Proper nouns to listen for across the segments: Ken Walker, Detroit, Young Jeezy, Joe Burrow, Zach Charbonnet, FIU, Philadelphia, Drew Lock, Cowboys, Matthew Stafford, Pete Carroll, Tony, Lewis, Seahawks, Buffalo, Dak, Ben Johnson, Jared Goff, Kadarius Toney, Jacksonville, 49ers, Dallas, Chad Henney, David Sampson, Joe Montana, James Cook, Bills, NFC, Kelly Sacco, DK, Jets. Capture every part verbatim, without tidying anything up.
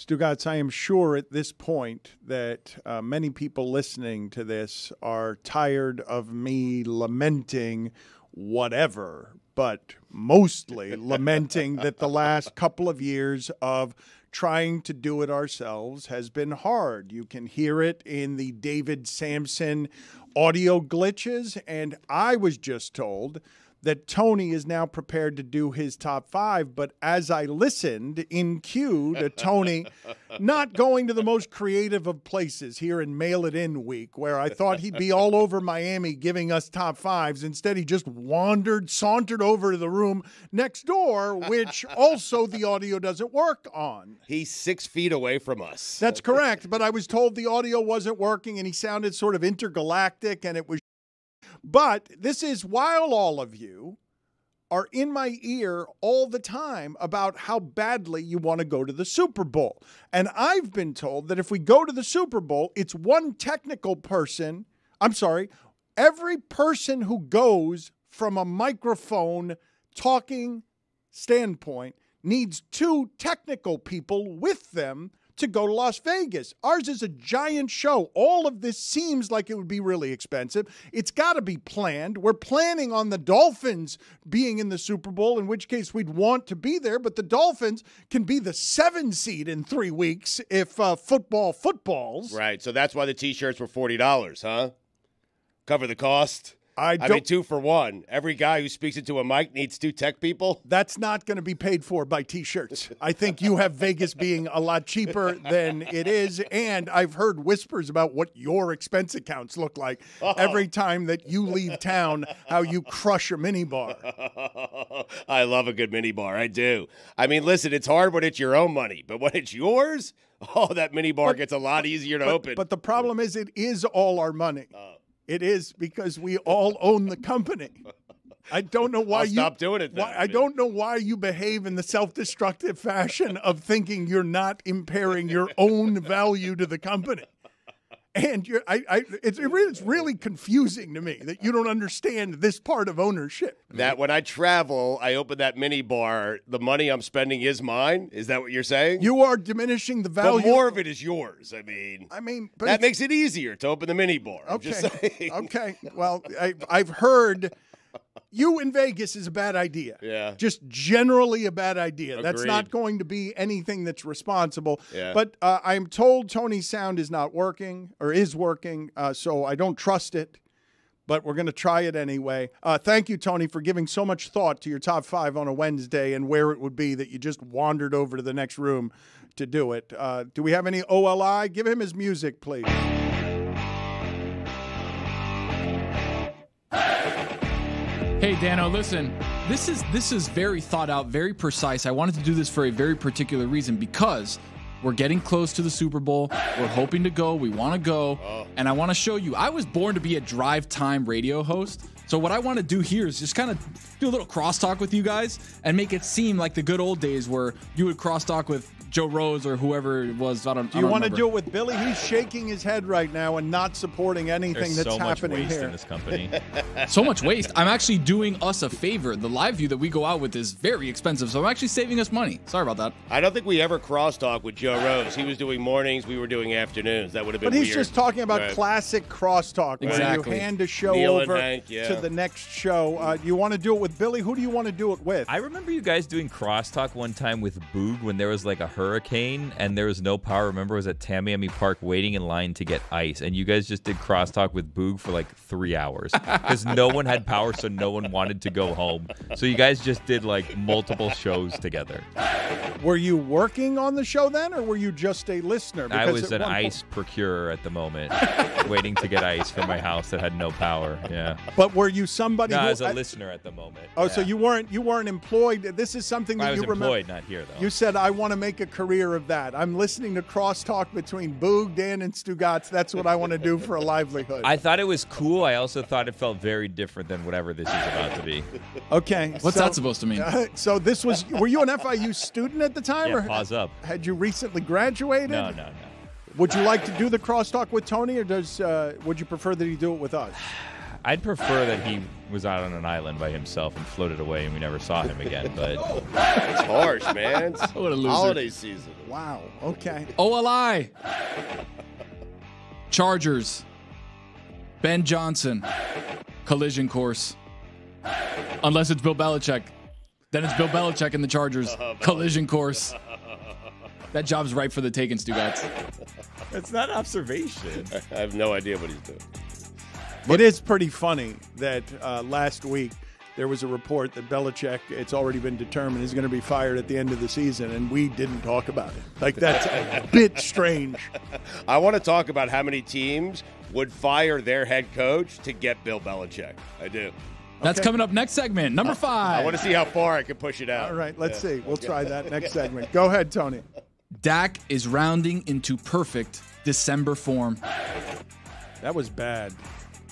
Stugatz, I am sure at this point that uh, many people listening to this are tired of me lamenting whatever, but mostly lamenting that the last couple of years of trying to do it ourselves has been hard. You can hear it in the David Sampson audio glitches, and I was just told that Toney is now prepared to do his top five. But as I listened in cue to Toney not going to the most creative of places here in Mail It In week, where I thought he'd be all over Miami giving us top fives. Instead, he just wandered, sauntered over to the room next door, which also the audio doesn't work on. He's six feet away from us. That's correct. But I was told the audio wasn't working and he sounded sort of intergalactic and it was. But this is while all of you are in my ear all the time about how badly you want to go to the Super Bowl. And I've been told that if we go to the Super Bowl, it's one technical person. I'm sorry. Every person who goes from a microphone talking standpoint needs two technical people with them to go to Las Vegas. Ours is a giant show. All of this seems like it would be really expensive. It's got to be planned. We're planning on the Dolphins being in the Super Bowl, in which case we'd want to be there, but the Dolphins can be the seven seed in three weeks if uh, football footballs. Right, so that's why the T-shirts were forty dollars, huh? Cover the cost. I, I mean, two for one. Every guy who speaks into a mic needs two tech people. That's not going to be paid for by T-shirts. I think you have Vegas being a lot cheaper than it is, and I've heard whispers about what your expense accounts look like oh. every time that you leave town, how you crush a minibar. I love a good minibar. I do. I mean, listen, it's hard when it's your own money, but when it's yours, oh, that minibar but, gets a lot easier to but, open. But the problem is it is all our money. Uh, It is because we all own the company. I don't know why I'll you stop doing it. Then, why, I don't know why you behave in the self-destructive fashion of thinking you're not impairing your own value to the company. And you're, I, I, it's, it really, it's really confusing to me that you don't understand this part of ownership. That when I travel, I open that mini bar, the money I'm spending is mine? Is that what you're saying? You are diminishing the value. But more of it is yours, I mean. I mean, but that makes it easier to open the mini bar. Okay. I'm just saying. Okay. Well, I, I've heard you in Vegas is a bad idea. Yeah. Just generally a bad idea. Agreed. That's not going to be anything that's responsible. Yeah. But uh, I'm told Toney's sound is not working or is working, uh, so I don't trust it. But we're going to try it anyway. Uh, thank you, Toney, for giving so much thought to your top five on a Wednesday and where it would be that you just wandered over to the next room to do it. Uh, do we have any O L I? Give him his music, please. Hey, Dano, listen, this is this is very thought out, very precise. I wanted to do this for a very particular reason because we're getting close to the Super Bowl. We're hoping to go. We want to go. Oh. And I want to show you, I was born to be a drive time radio host. So what I want to do here is just kind of do a little crosstalk with you guys and make it seem like the good old days where you would crosstalk with Joe Rose or whoever it was. I don't. Do you want to do it with Billy? He's shaking his head right now and not supporting anything that's happening here. There's so much waste in this company. So much waste. I'm actually doing us a favor. The live view that we go out with is very expensive, so I'm actually saving us money. Sorry about that. I don't think we ever crosstalk with Joe Rose. He was doing mornings. We were doing afternoons. That would have been. But he's weird. Just talking about right. classic crosstalk. Exactly. Where you hand a show Neil over Hank, yeah. to the next show. Uh, do you want to do it with Billy? Who do you want to do it with? I remember you guys doing crosstalk one time with Boog when there was like a hurricane and there was no power. Remember, it was at Tamiami Park waiting in line to get ice, and you guys just did crosstalk with Boog for like three hours because no one had power, so no one wanted to go home. So you guys just did like multiple shows together. Were you working on the show then, or were you just a listener? Because I was an ice point... procurer at the moment, waiting to get ice for my house that had no power. Yeah, but were you somebody? No, who... I was a I... listener at the moment. Oh, yeah. So you weren't you weren't employed. This is something that I was you remember. Employed, not here though. You said I want to make a career of that. I'm listening to crosstalk between Boog, Dan, and Stugatz. That's what I want to do for a livelihood. I thought it was cool. I also thought it felt very different than whatever this is about to be. Okay. What's so, that supposed to mean? Uh, so this was, were you an F I U student at the time? Yeah, or pause up. Had you recently graduated? No, no, no. Would you like to do the crosstalk with Toney, or does uh, would you prefer that he do it with us? I'd prefer that he was out on an island by himself and floated away and we never saw him again. But it's harsh, man. It's what a loser. Holiday season. Wow. Okay. O L I. Chargers. Ben Johnson. Collision course. Unless it's Bill Belichick. Then it's Bill Belichick and the Chargers. Collision course. That job's ripe for the taking, Stu Gatz. It's not observation. I have no idea what he's doing. But it is pretty funny that uh, last week there was a report that Belichick, it's already been determined, is going to be fired at the end of the season, and we didn't talk about it. Like, that's a bit strange. I want to talk about how many teams would fire their head coach to get Bill Belichick. I do. That's okay. Coming up next segment, number five. I want to see how far I can push it out. All right, let's yeah. see. We'll okay. try that next segment. Go ahead, Tony. Dak is rounding into perfect December form. That was bad.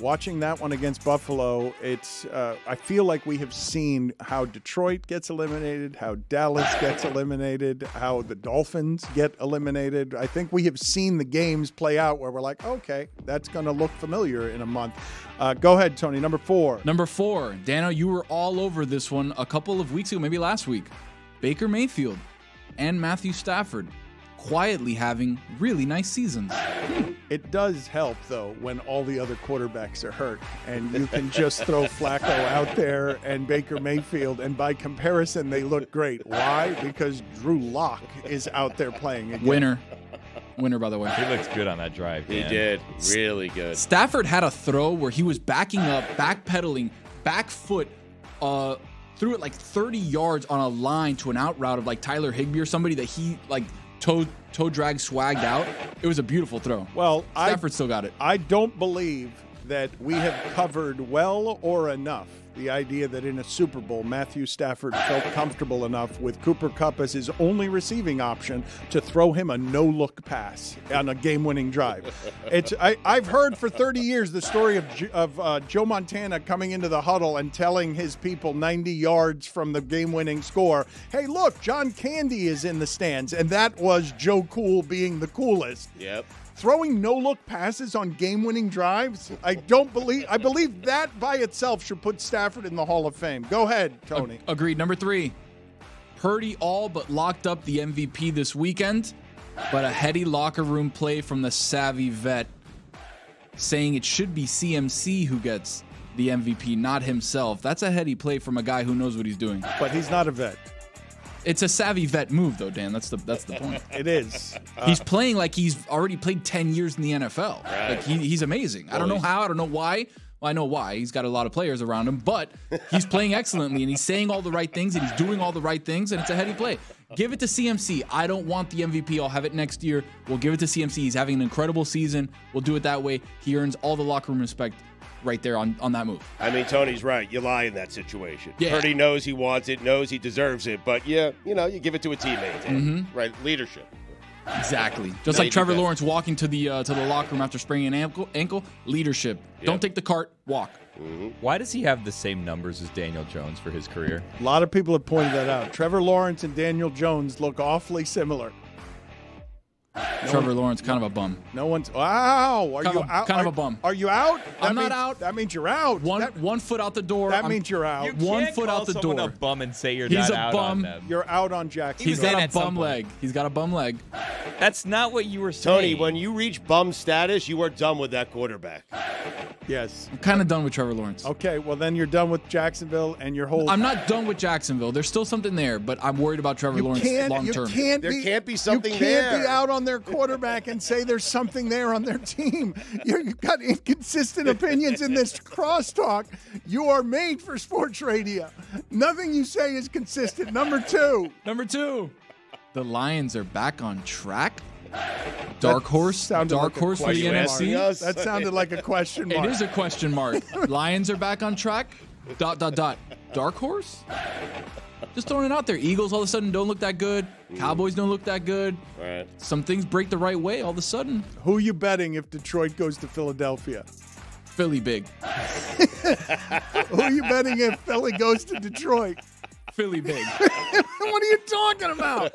Watching that one against Buffalo, it's uh, I feel like we have seen how Detroit gets eliminated, how Dallas gets eliminated, how the Dolphins get eliminated. I think we have seen the games play out where we're like, okay, that's going to look familiar in a month. Uh, go ahead, Tony. Number four. Number four. Dano, you were all over this one a couple of weeks ago, maybe last week. Baker Mayfield and Matthew Stafford quietly having really nice seasons. It does help, though, when all the other quarterbacks are hurt and you can just throw Flacco out there and Baker Mayfield, and by comparison, they look great. Why? Because Drew Lock is out there playing again. Winner. Winner, by the way. He looks good on that drive. Dan. He did. Really good. Stafford had a throw where he was backing up, backpedaling, back foot, uh, threw it like thirty yards on a line to an out route of like Tyler Higbee or somebody that he like toe toe drag swagged out. It was a beautiful throw. Well, Stafford I, still got it. I don't believe that we have covered well or enough the idea that in a Super Bowl, Matthew Stafford felt comfortable enough with Cooper Kupp as his only receiving option to throw him a no-look pass on a game-winning drive. It's I, I've heard for thirty years the story of, of uh, Joe Montana coming into the huddle and telling his people ninety yards from the game-winning score, hey, look, John Candy is in the stands, and that was Joe Cool being the coolest. Yep. Throwing no-look passes on game-winning drives? I don't believe – I believe that by itself should put Stafford in the Hall of Fame. Go ahead, Tony. Agreed. Number three, Purdy all but locked up the M V P this weekend, but a heady locker room play from the savvy vet saying it should be C M C who gets the M V P, not himself. That's a heady play from a guy who knows what he's doing. But he's not a vet. It's a savvy vet move, though, Dan. That's the that's the point. It is. Uh, he's playing like he's already played ten years in the N F L. Right. Like he, he's amazing. Well, I don't know how. I don't know why. Well, I know why. He's got a lot of players around him, but he's playing excellently, and he's saying all the right things, and he's doing all the right things, and it's a heady play. Give it to C M C. I don't want the M V P. I'll have it next year. We'll give it to C M C. He's having an incredible season. We'll do it that way. He earns all the locker room respect right there on, on that move. I mean, Tony's right. You lie in that situation. Yeah. Purdy knows he wants it, knows he deserves it, but yeah, you know, you give it to a teammate. Mm-hmm. Right? Leadership. Exactly. Just no, like Trevor Lawrence walking to the uh, to the locker room after spraining an ankle. ankle. Leadership. Yep. Don't take the cart. Walk. Mm-hmm. Why does he have the same numbers as Daniel Jones for his career? A lot of people have pointed that out. Trevor Lawrence and Daniel Jones look awfully similar. No Trevor one, Lawrence, kind no, of a bum. No one's. Wow, are kind you of, out? Kind are, of a bum. Are you out? That I'm means, not out. That means you're out. One that, one foot out the door. That I'm, means you're out. You one foot out the door. He's a bum and say you're He's not a out bum. On them. You're out on Jacksonville. He's got a bum leg. He's got a bum leg. That's not what you were saying, Tony. When you reach bum status, you are done with that quarterback. Yes, I'm kind of done with Trevor Lawrence. Okay, well then you're done with Jacksonville and your whole. I'm not done with Jacksonville. There's still something there, but I'm worried about Trevor you Lawrence long term. There can't be something there. You can't there. be out on their quarterback and say there's something there on their team. You've got inconsistent opinions in this crosstalk. You are made for sports radio. Nothing you say is consistent. Number two. Number two. The Lions are back on track. Dark horse. Dark like horse for the N F C. Yes. That sounded like a question mark. It is a question mark. Lions are back on track. Dot, dot, dot. Dark horse? Just throwing it out there. Eagles all of a sudden don't look that good. Cowboys don't look that good. Right. Some things break the right way all of a sudden. Who are you betting if Detroit goes to Philadelphia? Philly big. Who are you betting if Philly goes to Detroit? Philly big. What are you talking about?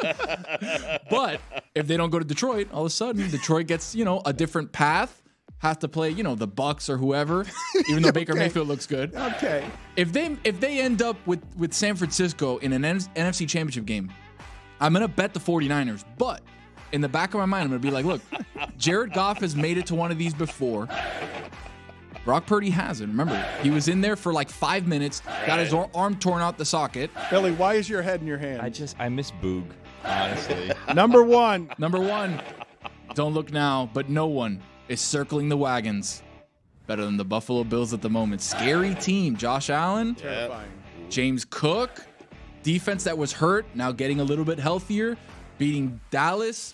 But if they don't go to Detroit, all of a sudden Detroit gets, you know, a different path. has to play, you know, the Bucks or whoever, even though okay. Baker Mayfield looks good. Okay. If they if they end up with, with San Francisco in an N F C Championship game, I'm going to bet the forty-niners. But in the back of my mind, I'm going to be like, look, Jared Goff has made it to one of these before. Brock Purdy hasn't. Remember, he was in there for like five minutes, got his arm torn out the socket. Billy, why is your head in your hand? I just, I miss Boog, honestly. Number one. Number one. Don't look now, but no one is circling the wagons better than the Buffalo Bills at the moment. Scary team. Josh Allen. Terrifying. James Cook. Defense that was hurt, now getting a little bit healthier. Beating Dallas.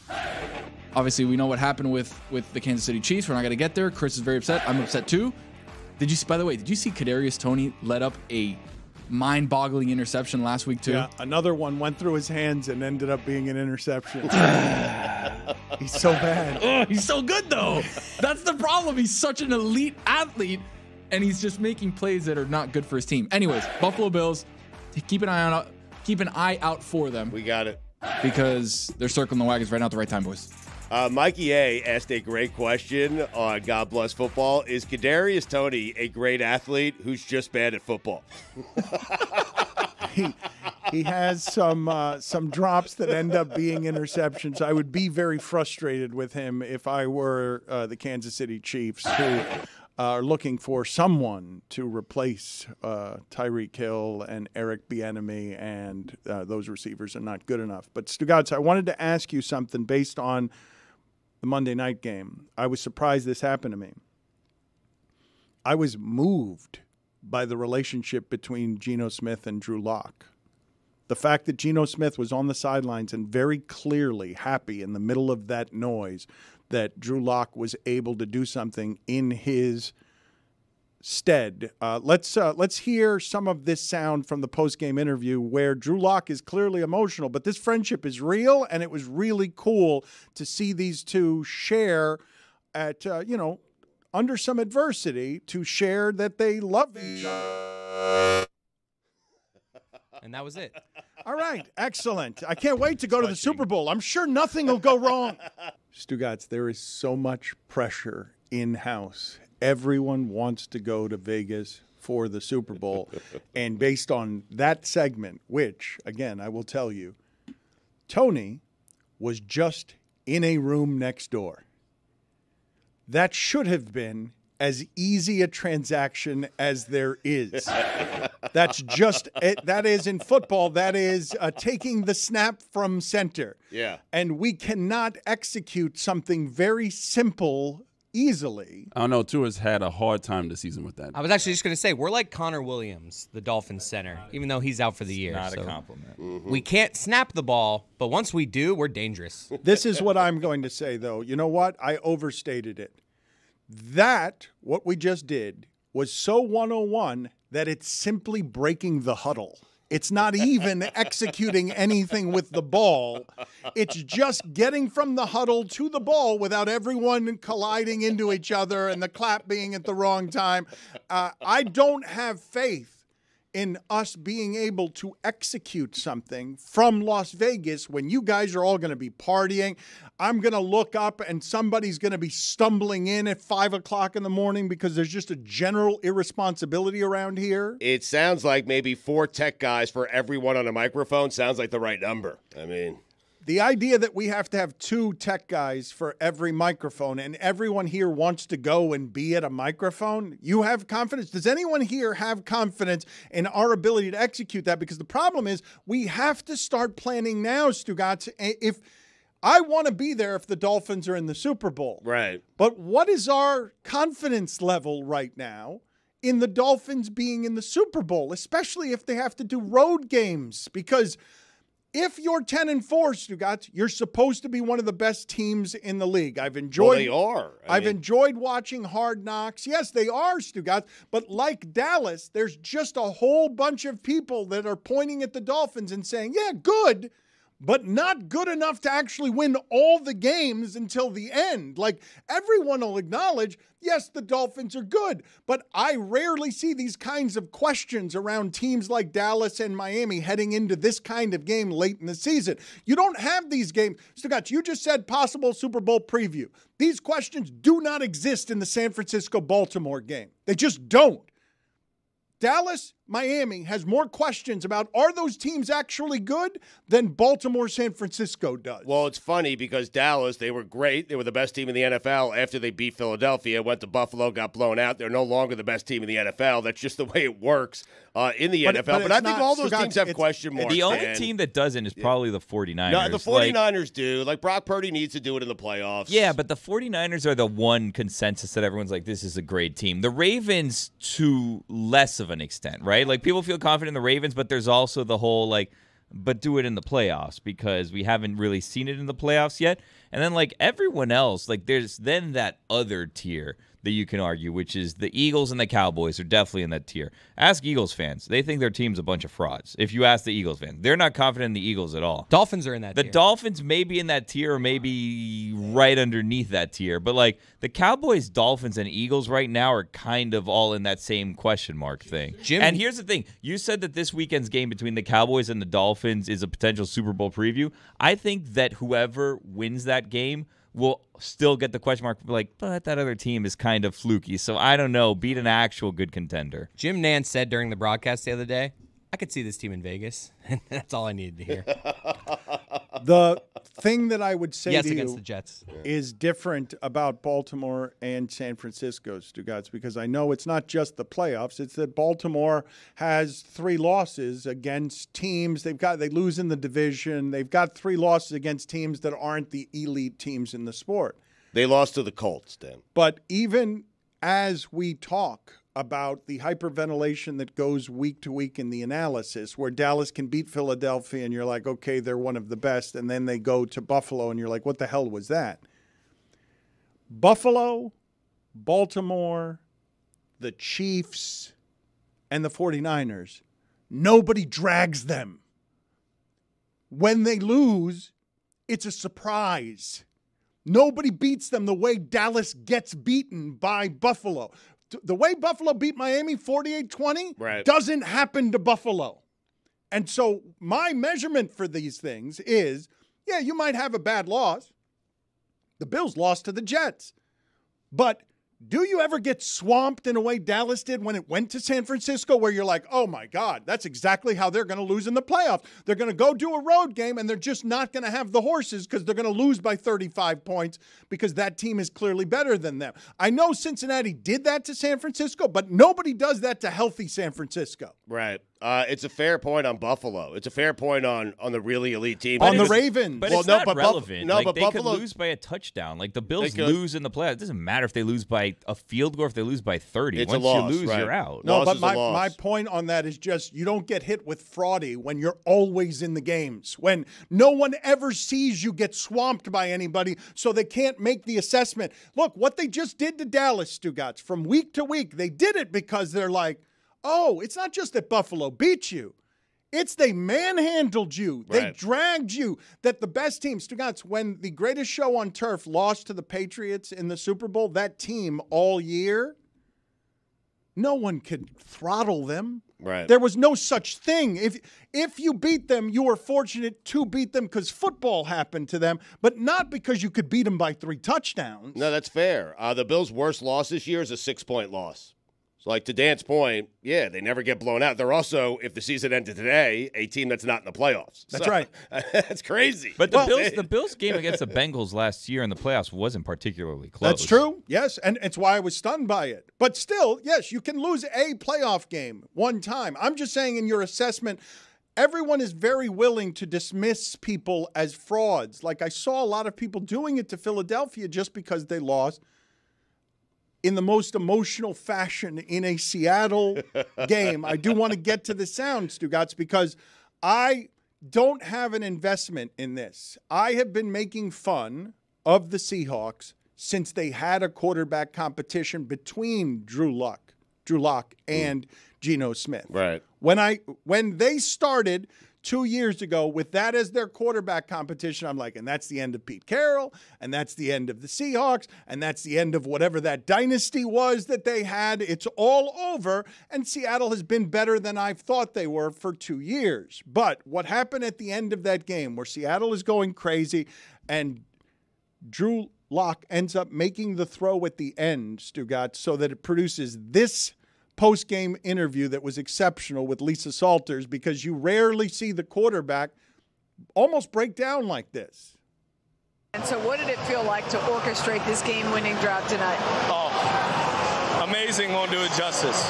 Obviously, we know what happened with, with the Kansas City Chiefs. We're not going to get there. Chris is very upset. I'm upset, too. Did you, by the way, did you see Kadarius Toney let up a mind-boggling interception last week, too? Yeah, another one went through his hands and ended up being an interception. He's so bad. Oh, he's so good, though. That's the problem. He's such an elite athlete, and he's just making plays that are not good for his team. Anyways, Buffalo Bills, keep an eye out, keep an eye out for them. We got it. Because they're circling the wagons right now at the right time, boys. Uh, Mikey A asked a great question on God Bless Football. Is Kadarius Toney a great athlete who's just bad at football? he, he has some uh, some drops that end up being interceptions. I would be very frustrated with him if I were uh, the Kansas City Chiefs, who are looking for someone to replace uh, Tyreek Hill and Eric Bieniemy, and uh, those receivers are not good enough. But Stugatz, I wanted to ask you something based on the Monday night game. I was surprised this happened to me. I was moved by the relationship between Geno Smith and Drew Lock. The fact that Geno Smith was on the sidelines and very clearly happy in the middle of that noise that Drew Lock was able to do something in his stead. Uh, let's uh, let's hear some of this sound from the post-game interview where Drew Lock is clearly emotional, but this friendship is real, and it was really cool to see these two share at, uh, you know, under some adversity, to share that they love each other. And that was it. All right. Excellent. I can't wait to go to the Super Bowl. I'm sure nothing will go wrong. Stugatz, there is so much pressure in-house. Everyone wants to go to Vegas for the Super Bowl. And based on that segment, which, again, I will tell you, Toney was just in a room next door. That should have been as easy a transaction as there is. That's just it. That is in football. That is uh, taking the snap from center. Yeah. And we cannot execute something very simple easily. I don't know. Tua has had a hard time this season with that. I was actually just going to say, we're like Connor Williams, the Dolphins center, even though he's out for the year. Not so. A compliment. Mm-hmm. We can't snap the ball, but once we do, we're dangerous. This is what I'm going to say, though. You know what? I overstated it. That, what we just did, was so one oh one that it's simply breaking the huddle. It's not even executing anything with the ball. It's just getting from the huddle to the ball without everyone colliding into each other and the clap being at the wrong time. Uh, I don't have faith in us being able to execute something from Las Vegas when you guys are all going to be partying. I'm going to look up and somebody's going to be stumbling in at five o'clock in the morning because there's just a general irresponsibility around here. It sounds like maybe four tech guys for everyone on a microphone sounds like the right number. I mean, the idea that we have to have two tech guys for every microphone and everyone here wants to go and be at a microphone, you have confidence? Does anyone here have confidence in our ability to execute that? Because the problem is we have to start planning now, Stugatz. If I want to be there if the Dolphins are in the Super Bowl. Right. But what is our confidence level right now in the Dolphins being in the Super Bowl, especially if they have to do road games? Because if you're ten and four, Stugatz, you're supposed to be one of the best teams in the league. I've enjoyed. Well, they are. I I've mean... enjoyed watching Hard Knocks. Yes, they are, Stugatz. But like Dallas, there's just a whole bunch of people that are pointing at the Dolphins and saying, "Yeah, good, but not good enough to actually win all the games until the end. Like, everyone will acknowledge, yes, the Dolphins are good, but I rarely see these kinds of questions around teams like Dallas and Miami heading into this kind of game late in the season. You don't have these games. Stugatz, you just said possible Super Bowl preview. These questions do not exist in the San Francisco-Baltimore game. They just don't. Dallas, Miami has more questions about are those teams actually good than Baltimore, San Francisco does. Well, it's funny because Dallas, they were great. They were the best team in the N F L after they beat Philadelphia, went to Buffalo, got blown out. They're no longer the best team in the N F L. That's just the way it works uh, in the but, N F L. But, but I think not, all those so teams have question marks. The only man. team that doesn't is probably the 49ers. No, the 49ers like, do. Like, Brock Purdy needs to do it in the playoffs. Yeah, but the 49ers are the one consensus that everyone's like, this is a great team. The Ravens, to less of an extent, right? Like, people feel confident in the Ravens, but there's also the whole, like, but do it in the playoffs because we haven't really seen it in the playoffs yet. And then, like, everyone else, like, there's then that other tier that you can argue, which is the Eagles and the Cowboys are definitely in that tier. Ask Eagles fans. They think their team's a bunch of frauds. If you ask the Eagles fans, they're not confident in the Eagles at all. Dolphins are in that tier. The Dolphins may be in that tier or maybe right underneath that tier. But, like, the Cowboys, Dolphins, and Eagles right now are kind of all in that same question mark thing. Jim, and here's the thing. You said that this weekend's game between the Cowboys and the Dolphins is a potential Super Bowl preview. I think that whoever wins that game will still get the question mark, like, but that other team is kind of fluky, so I don't know, beat an actual good contender. Jim Nantz said during the broadcast the other day, I could see this team in Vegas, and that's all I needed to hear. The thing that I would say yes, to against you the Jets. Is different about Baltimore and San Francisco, Stugatz, because I know it's not just the playoffs. It's that Baltimore has three losses against teams. They've got they lose in the division. They've got three losses against teams that aren't the elite teams in the sport. They lost to the Colts, then. But even as we talk about the hyperventilation that goes week to week in the analysis, where Dallas can beat Philadelphia and you're like, okay, they're one of the best, and then they go to Buffalo and you're like, what the hell was that? Buffalo, Baltimore, the Chiefs, and the 49ers, nobody drags them. When they lose, it's a surprise. Nobody beats them the way Dallas gets beaten by Buffalo. The way Buffalo beat Miami forty-eight twenty right. doesn't happen to Buffalo. And so my measurement for these things is, yeah, you might have a bad loss. The Bills lost to the Jets. But do you ever get swamped in a way Dallas did when it went to San Francisco where you're like, oh, my God, that's exactly how they're going to lose in the playoffs. They're going to go do a road game, and they're just not going to have the horses because they're going to lose by thirty-five points because that team is clearly better than them. I know Cincinnati did that to San Francisco, but nobody does that to healthy San Francisco. Right. Uh, it's a fair point on Buffalo. It's a fair point on, on the really elite team. On the Ravens. But it's not relevant. No, but they could lose by a touchdown. Like, the Bills lose in the playoffs. It doesn't matter if they lose by a field goal or if they lose by thirty. Once you lose, you're out. No, but my, my point on that is just you don't get hit with fraudy when you're always in the games, when no one ever sees you get swamped by anybody, so they can't make the assessment. Look, what they just did to Dallas, Stugatz, from week to week, they did it because they're like, oh, it's not just that Buffalo beat you. It's they manhandled you. Right. They dragged you. That the best team, Stugatz, when the greatest show on turf lost to the Patriots in the Super Bowl, that team all year, no one could throttle them. Right. There was no such thing. If if you beat them, you were fortunate to beat them because football happened to them, but not because you could beat them by three touchdowns. No, that's fair. Uh, the Bills' worst loss this year is a six-point loss. So, like, to Dan's point, yeah, they never get blown out. They're also, if the season ended today, a team that's not in the playoffs. That's so, right. That's crazy. But the, well, Bills, the Bills game against the Bengals last year in the playoffs wasn't particularly close. That's true, yes, and it's why I was stunned by it. But still, yes, you can lose a playoff game one time. I'm just saying in your assessment – everyone is very willing to dismiss people as frauds. Like, I saw a lot of people doing it to Philadelphia just because they lost – in the most emotional fashion in a Seattle game. I do want to get to the sound, Stugatz, because I don't have an investment in this. I have been making fun of the Seahawks since they had a quarterback competition between Drew Lock, Drew Lock and mm. Geno Smith. Right. When I when they started two years ago with that as their quarterback competition, I'm like, and that's the end of Pete Carroll, and that's the end of the Seahawks, and that's the end of whatever that dynasty was that they had. It's all over, and Seattle has been better than I've thought they were for two years. But what happened at the end of that game where Seattle is going crazy and Drew Lock ends up making the throw at the end, Stugatz, so that it produces this post-game interview that was exceptional with Lisa Salters, because you rarely see the quarterback almost break down like this. And so what did it feel like to orchestrate this game-winning drive tonight? Oh, amazing won't do it justice.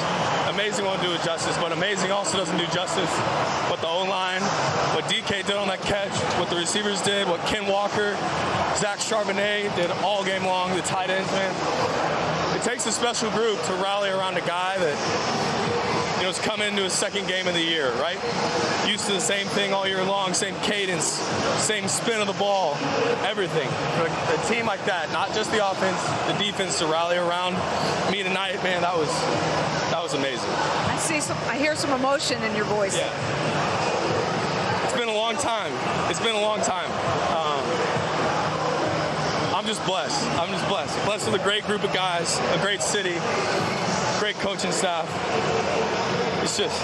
Amazing won't do it justice, but amazing also doesn't do justice what the O-line, what D K did on that catch, what the receivers did, what Ken Walker, Zach Charbonnet did all game long, the tight ends, man. It takes a special group to rally around a guy that, you know, has come into his second game of the year, right? Used to the same thing all year long, same cadence, same spin of the ball, everything. For a, a team like that, not just the offense, the defense to rally around me tonight, man, that was that was amazing. I see some, I hear some emotion in your voice. Yeah. It's been a long time. It's been a long time. Um, I'm just blessed. I'm just blessed. Blessed with a great group of guys, a great city, great coaching staff. It's just,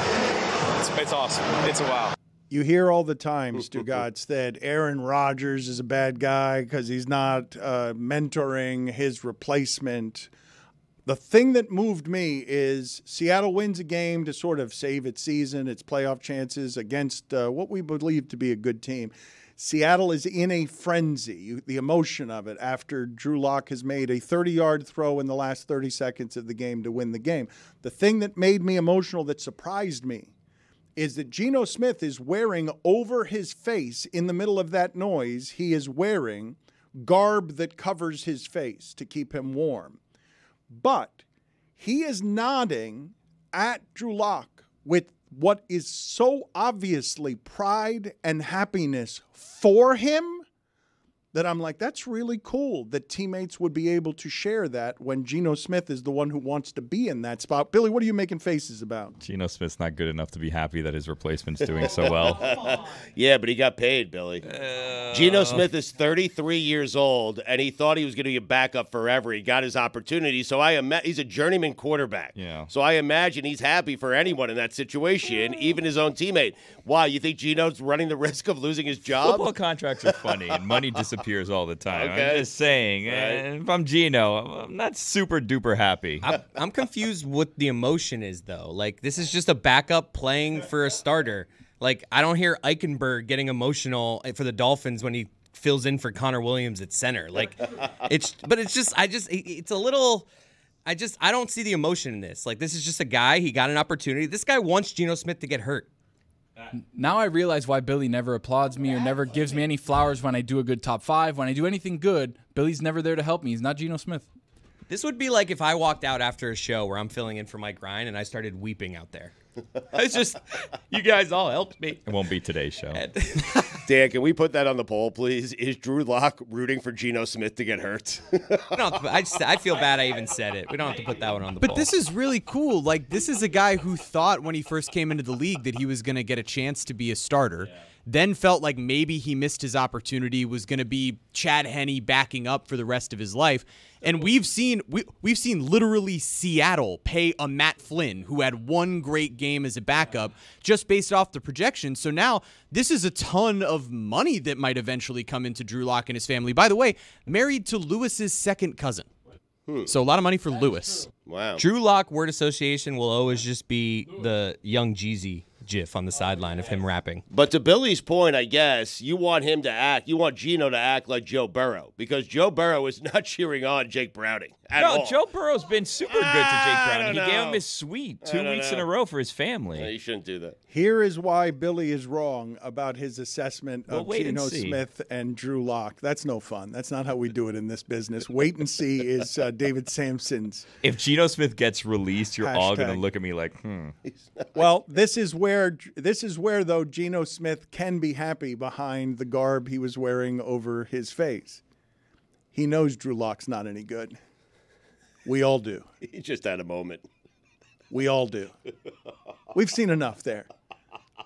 it's, it's awesome. It's a wow. You hear all the time, Stugatz, that Aaron Rodgers is a bad guy because he's not uh, mentoring his replacement. The thing that moved me is Seattle wins a game to sort of save its season, its playoff chances against uh, what we believe to be a good team. Seattle is in a frenzy, the emotion of it, after Drew Lock has made a thirty-yard throw in the last thirty seconds of the game to win the game. The thing that made me emotional, that surprised me, is that Geno Smith is wearing over his face, in the middle of that noise, he is wearing garb that covers his face to keep him warm. But he is nodding at Drew Lock with what is so obviously pride and happiness for him, that I'm like, that's really cool that teammates would be able to share that when Geno Smith is the one who wants to be in that spot. Billy, what are you making faces about? Geno Smith's not good enough to be happy that his replacement's doing so well. Yeah, but he got paid, Billy. Uh... Geno Smith is thirty-three years old, and he thought he was going to be a backup forever. He got his opportunity, so I ima- he's a journeyman quarterback. Yeah. So I imagine he's happy for anyone in that situation, even his own teammate. Wow, you think Geno's running the risk of losing his job? Football contracts are funny, and money disappears. Appears all the time. Okay. I'm just saying. Right. If I'm Geno, I'm not super duper happy. I'm, I'm confused what the emotion is, though. Like, this is just a backup playing for a starter. Like, I don't hear Eichenberg getting emotional for the Dolphins when he fills in for Connor Williams at center. Like, it's, but it's just, I just, it's a little. I just, I don't see the emotion in this. Like, this is just a guy. He got an opportunity. This guy wants Geno Smith to get hurt. Now I realize why Billy never applauds me or never gives me any flowers when I do a good top five. When I do anything good, Billy's never there to help me. He's not Geno Smith. This would be like if I walked out after a show where I'm filling in for Mike Ryan and I started weeping out there. It's just, you guys all helped me. It won't be today's show. Dan, can we put that on the poll, please? Is Drew Lock rooting for Geno Smith to get hurt? No, I just, I feel bad I even said it. We don't have to put that one on the but poll. But this is really cool. Like, this is a guy who thought when he first came into the league that he was going to get a chance to be a starter. Yeah. Then felt like maybe he missed his opportunity, was going to be Chad Henne backing up for the rest of his life. And we've seen we, we've seen literally Seattle pay a Matt Flynn, who had one great game as a backup, just based off the projection. So now this is a ton of money that might eventually come into Drew Lock and his family. By the way, married to Lewis's second cousin. Hmm. So a lot of money for That's Lewis. True. Wow. Drew Lock word association will always just be the Young Jeezy gif on the sideline of him rapping. But to Billy's point, I guess, you want him to act, you want Geno to act like Joe Burrow, because Joe Burrow is not cheering on Jake Browning at no, all. No, Joe Burrow's been super good to Jake Browning. He know. gave him his sweep two weeks know. in a row for his family. No, he shouldn't do that. Here is why Billy is wrong about his assessment well, of Geno Smith and Drew Lock. That's no fun. That's not how we do it in this business. Wait and see is uh, David Sampson's. If Geno Smith gets released, you're hashtag. all going to look at me like, hmm. Well, this is where This is where, though, Geno Smith can be happy behind the garb he was wearing over his face. He knows Drew Lock's not any good. We all do. He just had a moment. We all do. We've seen enough there.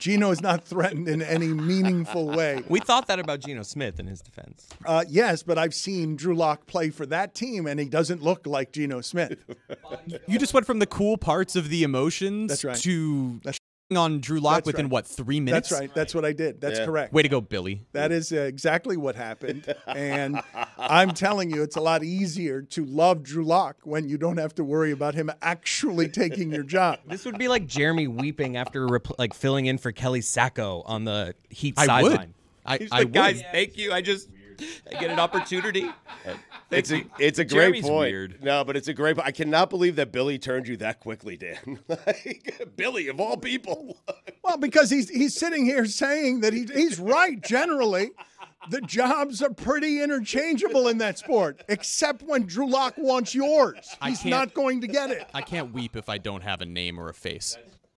Geno is not threatened in any meaningful way. We thought that about Geno Smith in his defense. Uh, yes, but I've seen Drew Lock play for that team, and he doesn't look like Geno Smith. You just went from the cool parts of the emotions That's right. to That's on Drew Lock within, right. what, three minutes? That's right. That's what I did. That's yeah. correct. Way to go, Billy. That is uh, exactly what happened. And I'm telling you, it's a lot easier to love Drew Lock when you don't have to worry about him actually taking your job. This would be like Jeremy weeping after repl- like filling in for Kelly Sacco on the Heat sideline. I, would. I, I like, would. Guys, thank you. I just... I get an opportunity. It's a, it's a great Jeremy's point. Weird. No, but it's a great point. I cannot believe that Billy turned you that quickly, Dan. Like, Billy, of all people. Well, because he's he's sitting here saying that he he's right generally. The jobs are pretty interchangeable in that sport, except when Drew Lock wants yours. He's not going to get it. I can't weep if I don't have a name or a face.